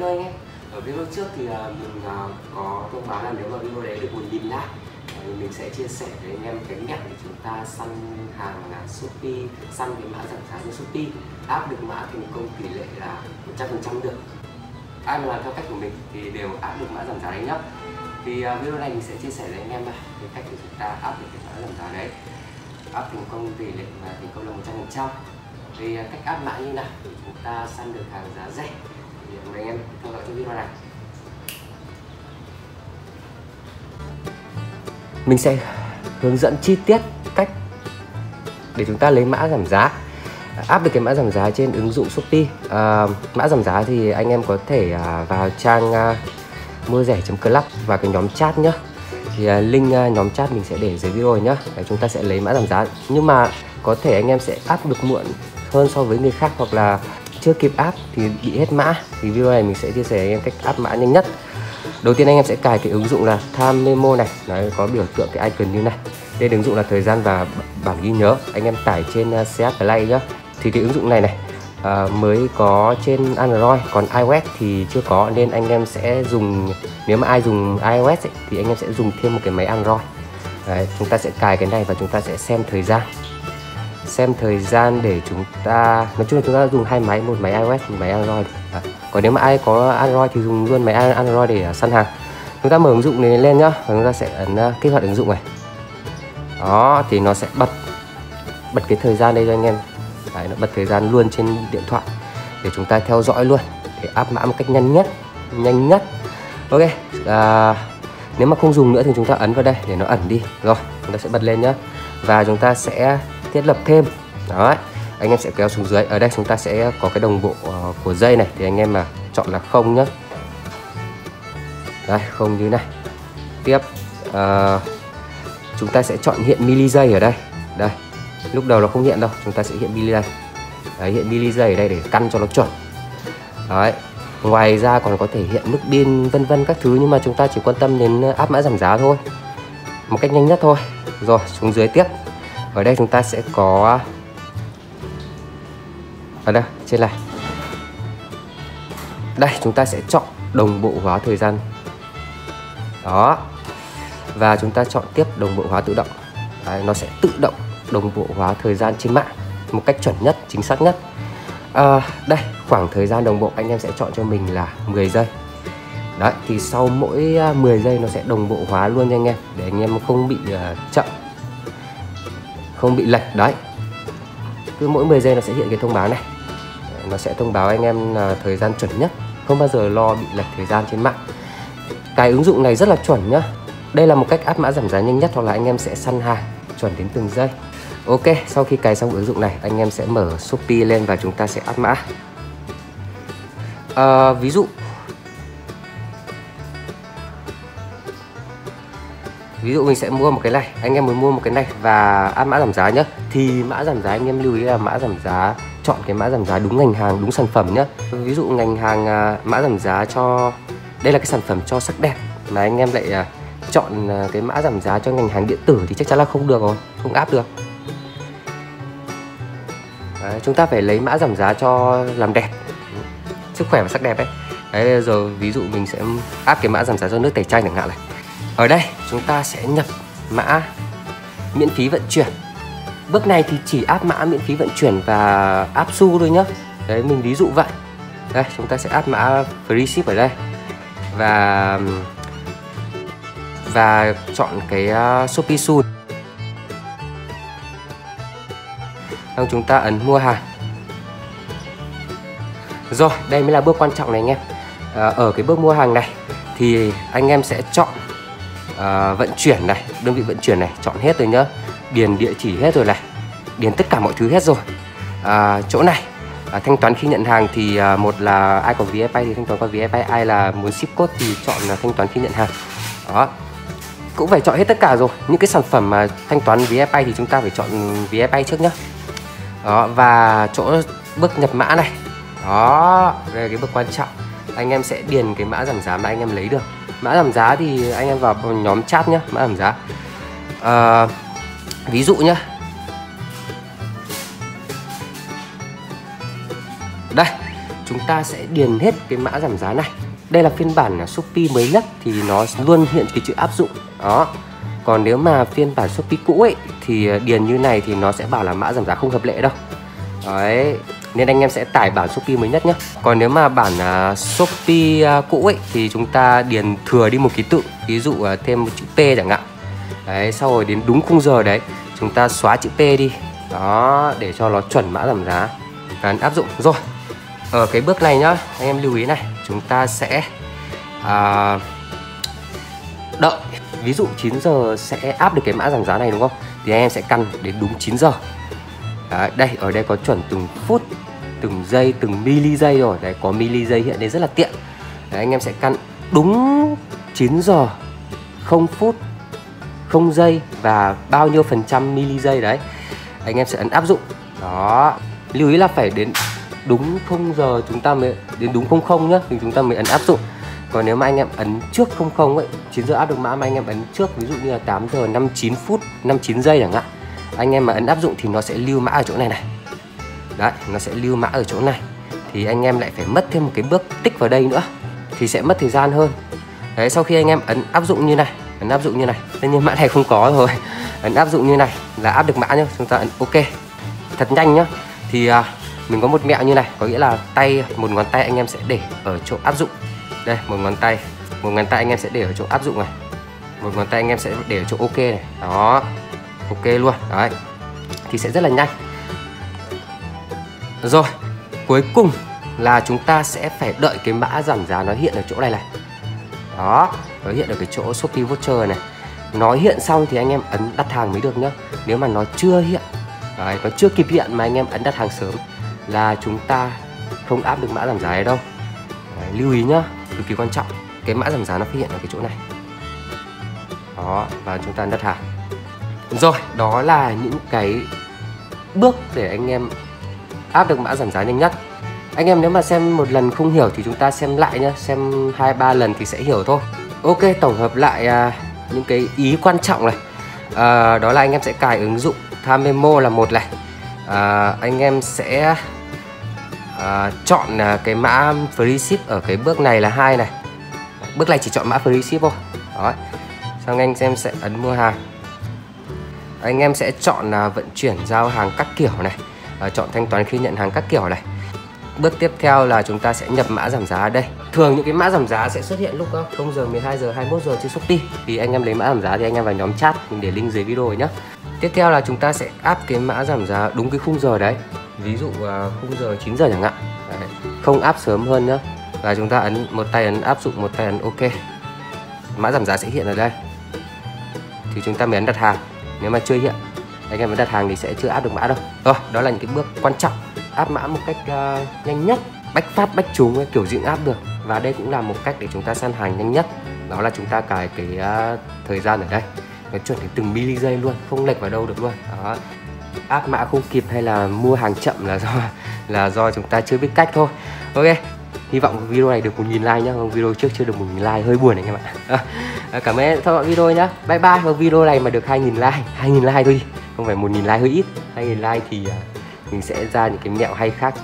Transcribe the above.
Hello anh em, ở video trước thì mình có thông báo là nếu mà video đấy được 1.000 like thì mình sẽ chia sẻ với anh em cái mẹo để chúng ta săn hàng Shopee, săn cái mã giảm giá trên Shopee, áp được mã thành công tỷ lệ là 100% được. Ai mà làm theo cách của mình thì đều áp được mã giảm giá đấy nhá. Thì video này mình sẽ chia sẻ với anh em cái cách để chúng ta áp được cái mã giảm giá đấy, áp thành công tỷ lệ là thành công là 100%. Thì cách áp mã như nào để chúng ta săn được hàng giá rẻ thì mời anh em theo dõi trong video này. Mình sẽ hướng dẫn chi tiết cách để chúng ta lấy mã giảm giá, áp được cái mã giảm giá trên ứng dụng Shopee. Mã giảm giá thì anh em có thể vào trang mua rẻ.club và cái nhóm chat nhá. Thì link nhóm chat mình sẽ để dưới video nhá. Chúng ta sẽ lấy mã giảm giá, nhưng mà có thể anh em sẽ áp được muộn hơn so với người khác, hoặc là chưa kịp áp thì bị hết mã. Thì video này mình sẽ chia sẻ anh em cách áp mã nhanh nhất. Đầu tiên anh em sẽ cài cái ứng dụng là TimeMemo này, nó có biểu tượng cái icon như này. Đây là ứng dụng là thời gian và bản ghi nhớ, anh em tải trên CH Play nhá. Thì cái ứng dụng này mới có trên Android, còn iOS thì chưa có, nên anh em sẽ dùng, nếu mà ai dùng iOS ấy, thì anh em sẽ dùng thêm một cái máy Android. Đấy, chúng ta sẽ cài cái này và chúng ta sẽ xem thời gian, để chúng ta, nói chung là chúng ta dùng hai máy, một máy iOS một máy Android. Còn nếu mà ai có Android thì dùng luôn máy Android để săn hàng. Chúng ta mở ứng dụng này lên nhá, và chúng ta sẽ ấn kích hoạt ứng dụng này. Đó thì nó sẽ bật cái thời gian đây cho anh em. Đấy, nó bật thời gian luôn trên điện thoại để chúng ta theo dõi luôn, để áp mã một cách nhanh nhất. Ok, nếu mà không dùng nữa thì chúng ta ấn vào đây để nó ẩn đi. Rồi, chúng ta sẽ bật lên nhá, và chúng ta sẽ thiết lập thêm. Đấy, anh em sẽ kéo xuống dưới. Ở đây chúng ta sẽ có cái đồng bộ của dây này, thì anh em mà chọn là không nhá. Đây, không như này. Tiếp, chúng ta sẽ chọn hiện mili giây ở đây. Đây, lúc đầu nó không hiện đâu, chúng ta sẽ hiện mili giây. Đấy, hiện mili giây ở đây để căn cho nó chuẩn. Đấy, ngoài ra còn có thể hiện mức pin vân vân các thứ, nhưng mà chúng ta chỉ quan tâm đến áp mã giảm giá thôi, một cách nhanh nhất thôi. Rồi, xuống dưới tiếp. Ở đây chúng ta sẽ có, ở đây trên này, đây chúng ta sẽ chọn đồng bộ hóa thời gian. Đó, và chúng ta chọn tiếp đồng bộ hóa tự động. Đấy, nó sẽ tự động đồng bộ hóa thời gian trên mạng một cách chuẩn nhất, chính xác nhất. Đây, khoảng thời gian đồng bộ anh em sẽ chọn cho mình là 10 giây. Đấy, thì sau mỗi 10 giây nó sẽ đồng bộ hóa luôn cho anh em, để anh em không bị chậm, không bị lệch. Đấy, cứ mỗi 10 giây nó sẽ hiện cái thông báo này. Nó sẽ thông báo anh em là thời gian chuẩn nhất, không bao giờ lo bị lệch thời gian trên mạng. Cái ứng dụng này rất là chuẩn nhá. Đây là một cách áp mã giảm giá nhanh nhất, hoặc là anh em sẽ săn hàng chuẩn đến từng giây. Ok, sau khi cài xong ứng dụng này, anh em sẽ mở Shopee lên và chúng ta sẽ áp mã. Ví dụ mình sẽ mua một cái này, anh em muốn mua một cái này và áp mã giảm giá nhé. Thì mã giảm giá anh em lưu ý là mã giảm giá, chọn cái mã giảm giá đúng ngành hàng, đúng sản phẩm nhé. Ví dụ ngành hàng mã giảm giá cho, đây là cái sản phẩm cho sắc đẹp, mà anh em lại chọn cái mã giảm giá cho ngành hàng điện tử thì chắc chắn là không được rồi, không áp được. Đấy, chúng ta phải lấy mã giảm giá cho làm đẹp, sức khỏe và sắc đẹp ấy. Đấy, rồi ví dụ mình sẽ áp cái mã giảm giá cho nước tẩy chay chẳng hạn này. Ở đây chúng ta sẽ nhập mã miễn phí vận chuyển. Bước này thì chỉ áp mã miễn phí vận chuyển và áp xu thôi nhá. Đấy, mình ví dụ vậy. Đây, chúng ta sẽ áp mã free ship ở đây. Và chọn cái Shopee Xu. Chúng ta ấn mua hàng. Rồi, đây mới là bước quan trọng này anh em. Ở cái bước mua hàng này thì anh em sẽ chọn vận chuyển này, đơn vị vận chuyển này, chọn hết rồi nhá, điền địa chỉ hết rồi này, điền tất cả mọi thứ hết rồi. Chỗ này thanh toán khi nhận hàng thì một là ai có Fpay thì thanh toán qua Fpay, ai là muốn ship code thì chọn là thanh toán khi nhận hàng. Đó, cũng phải chọn hết tất cả rồi. Những cái sản phẩm mà thanh toán Fpay thì chúng ta phải chọn Fpay trước nhá. Đó, và chỗ bước nhập mã này, đó, đây là cái bước quan trọng. Anh em sẽ điền cái mã giảm giá mà anh em lấy được. Mã giảm giá thì anh em vào nhóm chat nhé, mã giảm giá. Ví dụ nhé, đây, chúng ta sẽ điền hết cái mã giảm giá này. Đây là phiên bản Shopee mới nhất thì nó luôn hiện cái chữ áp dụng đó. Còn nếu mà phiên bản Shopee cũ ấy thì điền như này thì nó sẽ bảo là mã giảm giá không hợp lệ đâu. Đấy, nên anh em sẽ tải bản Shopee mới nhất nhé. Còn nếu mà bản Shopee cũ ấy thì chúng ta điền thừa đi một ký tự, ví dụ thêm một chữ P chẳng hạn. Đấy, sau rồi đến đúng khung giờ đấy, chúng ta xóa chữ P đi. Đó, để cho nó chuẩn mã giảm giá. Gắn áp dụng rồi. Ở cái bước này nhá, anh em lưu ý này, chúng ta sẽ đợi. Ví dụ 9 giờ sẽ áp được cái mã giảm giá này đúng không? Thì anh em sẽ căn đến đúng 9 giờ. Đấy, đây, ở đây có chuẩn từng phút, từng giây, từng mili giây rồi. Đấy, có mili giây hiện đây rất là tiện. Đấy, anh em sẽ căn đúng 9 giờ, 0 phút, 0 giây và bao nhiêu phần trăm mili giây đấy. Anh em sẽ ấn áp dụng. Đó, lưu ý là phải đến đúng 0 giờ chúng ta mới, đến đúng 00 nhá, thì chúng ta mới ấn áp dụng. Còn nếu mà anh em ấn trước 00 ấy, 9 giờ áp được mã mà anh em ấn trước, ví dụ như là 8 giờ 59 phút 59 giây chẳng hạn, anh em mà ấn áp dụng thì nó sẽ lưu mã ở chỗ này này. Đấy, nó sẽ lưu mã ở chỗ này. Thì anh em lại phải mất thêm một cái bước tích vào đây nữa, thì sẽ mất thời gian hơn. Đấy, sau khi anh em ấn áp dụng như này, ấn áp dụng như này, tất nhiên mã này không có rồi. Ấn áp dụng như này là áp được mã nhá, chúng ta ấn OK. Thật nhanh nhá. Thì mình có một mẹo như này, có nghĩa là tay, một ngón tay anh em sẽ để ở chỗ áp dụng. Đây, một ngón tay anh em sẽ để ở chỗ áp dụng này, một ngón tay anh em sẽ để ở chỗ OK này. Đó, OK luôn. Đấy, thì sẽ rất là nhanh. Rồi, cuối cùng là chúng ta sẽ phải đợi cái mã giảm giá nó hiện ở chỗ này này. Đó, nó hiện ở cái chỗ Shopee Voucher này. Nó hiện xong thì anh em ấn đặt hàng mới được nhá. Nếu mà nó chưa hiện, đấy, nó chưa kịp hiện mà anh em ấn đặt hàng sớm là chúng ta không áp được mã giảm giá này đâu. Đấy, lưu ý nhá, cực kỳ quan trọng. Cái mã giảm giá nó phải hiện ở cái chỗ này. Đó, và chúng ta đặt hàng. Rồi, đó là những cái bước để anh em áp được mã giảm giá nhanh nhất. Anh em nếu mà xem một lần không hiểu thì chúng ta xem lại nhá, xem 2-3 lần thì sẽ hiểu thôi. OK, tổng hợp lại những cái ý quan trọng này. Đó là anh em sẽ cài ứng dụng TimeMemo là một này. Anh em sẽ chọn cái mã free ship ở cái bước này là 2 này. Bước này chỉ chọn mã free ship thôi. Đó. Xong anh em sẽ ấn mua hàng. Anh em sẽ chọn là vận chuyển giao hàng các kiểu này, chọn thanh toán khi nhận hàng các kiểu này. Bước tiếp theo là chúng ta sẽ nhập mã giảm giá ở đây. Thường những cái mã giảm giá sẽ xuất hiện lúc 0 giờ, 12 giờ, 21 giờ trên Shopee. Thì anh em lấy mã giảm giá thì anh em vào nhóm chat, mình để link dưới video nhé. Tiếp theo là chúng ta sẽ áp cái mã giảm giá đúng cái khung giờ đấy. Ví dụ khung giờ 9 giờ chẳng hạn. Đấy, không áp sớm hơn nữa. Và chúng ta ấn, một tay ấn áp dụng, một tay ấn OK. Mã giảm giá sẽ hiện ở đây. Thì chúng ta mới ấn đặt hàng. Nếu mà chưa hiện, anh em mới đặt hàng thì sẽ chưa áp được mã đâu. Rồi, đó là những cái bước quan trọng áp mã một cách nhanh nhất, bách phát bách trúng, kiểu gì cũng áp được. Và đây cũng là một cách để chúng ta săn hàng nhanh nhất, đó là chúng ta cài cái thời gian ở đây, nó chuẩn đến từng mili giây luôn, không lệch vào đâu được luôn. Đó. Áp mã không kịp hay là mua hàng chậm là do chúng ta chưa biết cách thôi. OK, hy vọng video này được 1000 like nhá. Video trước chưa được 1000 like hơi buồn anh em ạ. Cảm ơn em theo dõi video nhá. Bye bye. Và video này mà được 2000 like, 2000 like thôi đi, không phải 1000 like hơi ít. 2000 like thì mình sẽ ra những cái mẹo hay khác.